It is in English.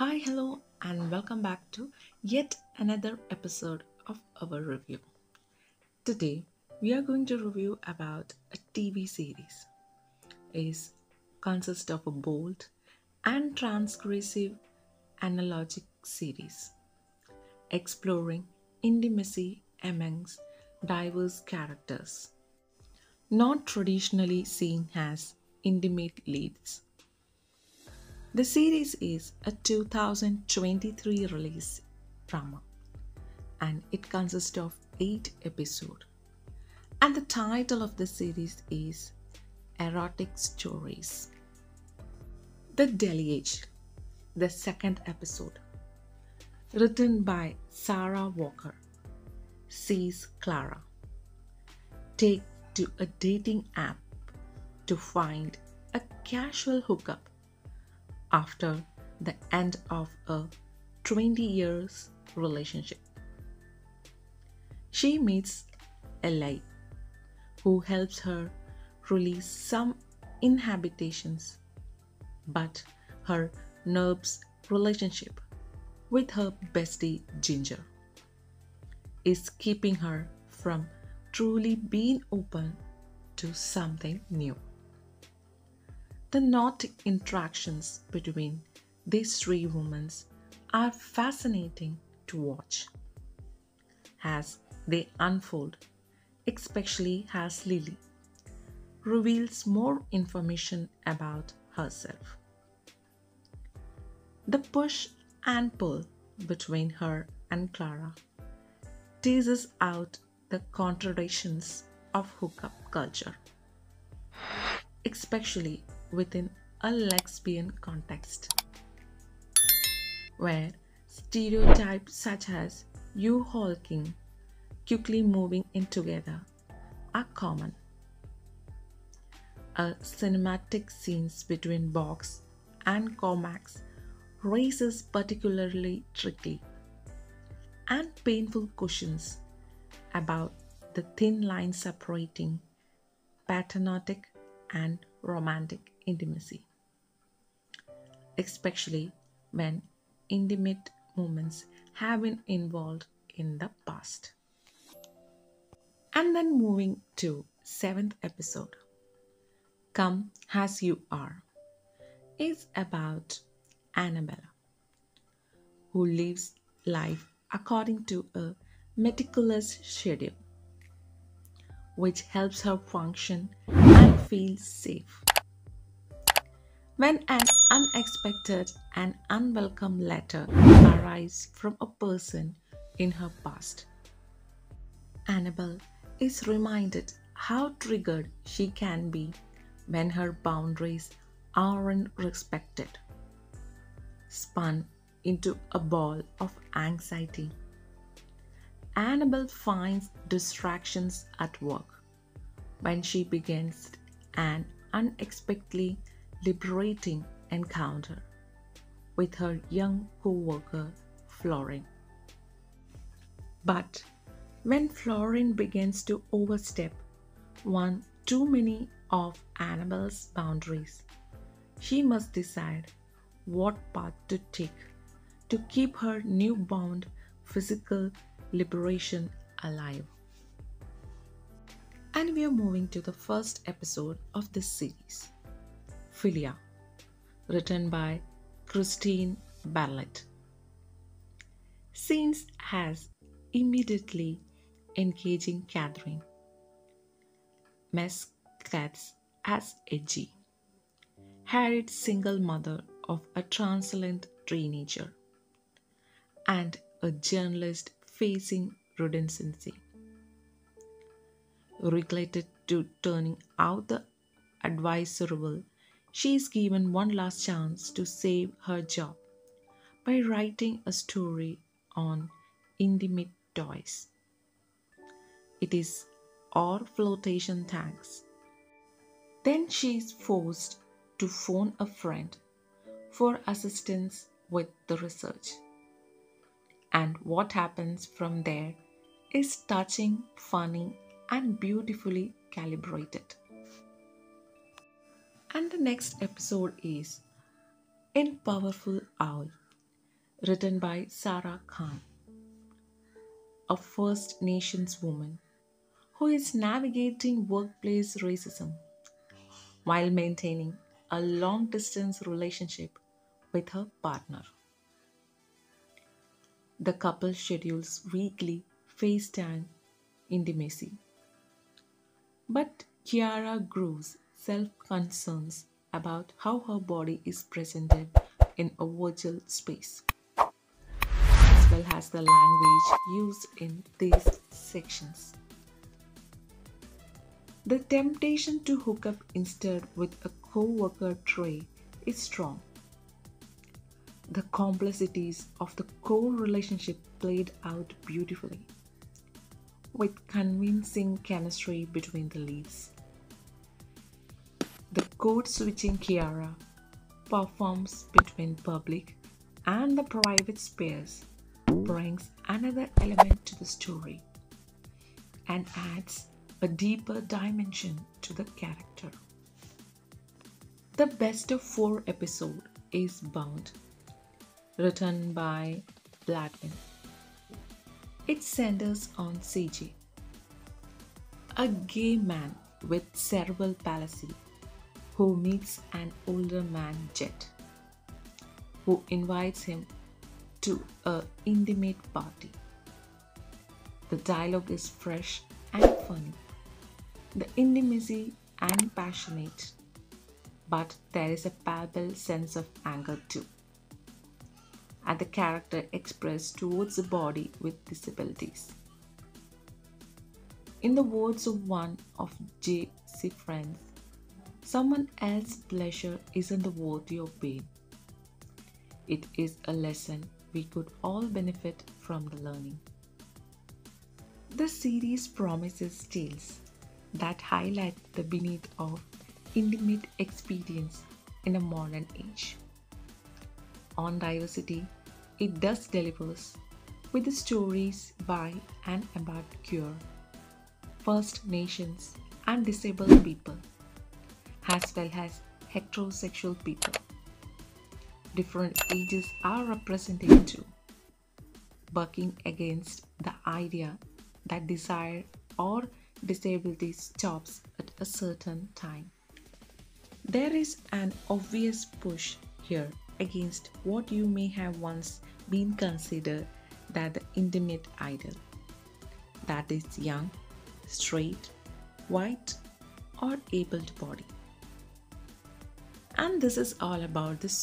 Hi, hello, and welcome back to yet another episode of our review. Today, we are going to review about a TV series. It consists of a bold and transgressive analogic series, exploring intimacy amongst diverse characters, not traditionally seen as intimate leads. The series is a 2023 release drama and it consists of 8 episodes. And the title of the series is Erotic Stories. The Deliage, the second episode, written by Sarah Walker, sees Clara take to a dating app to find a casual hookup after the end of a 20-year relationship. She meets Ellie, who helps her release some inhibitions, but her nerves relationship with her bestie Ginger is keeping her from truly being open to something new. The naughty interactions between these three women are fascinating to watch as they unfold, especially as Lily reveals more information about herself. The push and pull between her and Clara teases out the contradictions of hookup culture, especially within a lesbian context, where stereotypes such as you-hulking, quickly moving in together are common. A cinematic scenes between Box and Cormac raises particularly tricky and painful questions about the thin line separating patriotic and romantic intimacy, especially when intimate moments have been involved in the past. And then moving to 7th episode, Come As You Are, is about Annabella, who lives life according to a meticulous schedule, which helps her function and feel safe. When an unexpected and unwelcome letter arrives from a person in her past, Annabelle is reminded how triggered she can be when her boundaries aren't respected. Spun into a ball of anxiety, Annabelle finds distractions at work when she begins an unexpectedly liberating encounter with her young co-worker Florin. But when Florin begins to overstep one too many of Annabelle's boundaries, she must decide what path to take to keep her newfound physical liberation alive. And we are moving to the first episode of this series, Philia, written by Christine Ballet. Scenes as immediately engaging Catherine, Miss Katz as Edgy, harried single mother of a transient teenager, and a journalist facing redundancy, related to turning out the advisable. She is given one last chance to save her job by writing a story on intimate toys. It is all flotation tanks. Then she is forced to phone a friend for assistance with the research. And what happens from there is touching, funny, and beautifully calibrated. And the next episode is In Powerful Owl, written by Sarah Khan, a First Nations woman who is navigating workplace racism while maintaining a long-distance relationship with her partner. The couple schedules weekly FaceTime intimacy, but Kiara grows self-concerns about how her body is presented in a virtual space, as well as the language used in these sections. The temptation to hook up instead with a co-worker Trey is strong. The complexities of the core relationship played out beautifully, with convincing chemistry between the leads. The code-switching Kiara performs between public and the private space brings another element to the story and adds a deeper dimension to the character. The best of 4 episode is Bound, written by Bladwin. It centers on CJ, a gay man with cerebral palsy, who meets an older man, Jet, who invites him to an intimate party. The dialogue is fresh and funny, the intimacy and passionate, but there is a palpable sense of anger too, at the character expressed towards the body with disabilities. In the words of one of J.C. friends, someone else's pleasure isn't worthy of pain. It is a lesson we could all benefit from the learning. The series promises tales that highlight the beneath of intimate experience in a modern age. On diversity, it does delivers with the stories by and about queer, First Nations and disabled people, as well as heterosexual people. Different ages are represented too, bucking against the idea that desire or disability stops at a certain time. There is an obvious push here against what you may have once been considered that the intimate ideal, that is young, straight, white or able-bodied. And this is all about this